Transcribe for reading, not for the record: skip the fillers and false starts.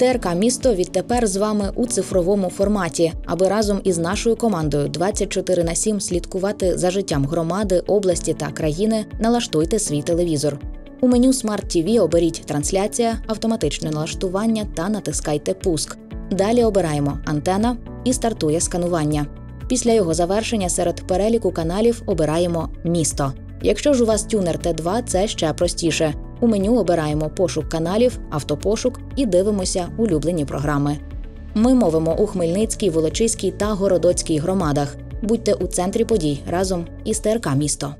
ТРК «Місто» відтепер з вами у цифровому форматі, аби разом із нашою командою 24/7 слідкувати за життям громади, області та країни, налаштуйте свій телевізор. У меню Smart TV оберіть «Трансляція», «Автоматичне налаштування» та натискайте «Пуск». Далі обираємо «Антена» і стартує сканування. Після його завершення серед переліку каналів обираємо «Місто». Якщо ж у вас тюнер Т2, це ще простіше. У меню обираємо «Пошук каналів», «Автопошук» і дивимося улюблені програми. Ми мовимо у Хмельницькій, Волочиській та Городоцькій громадах. Будьте у центрі подій разом із ТРК «Місто».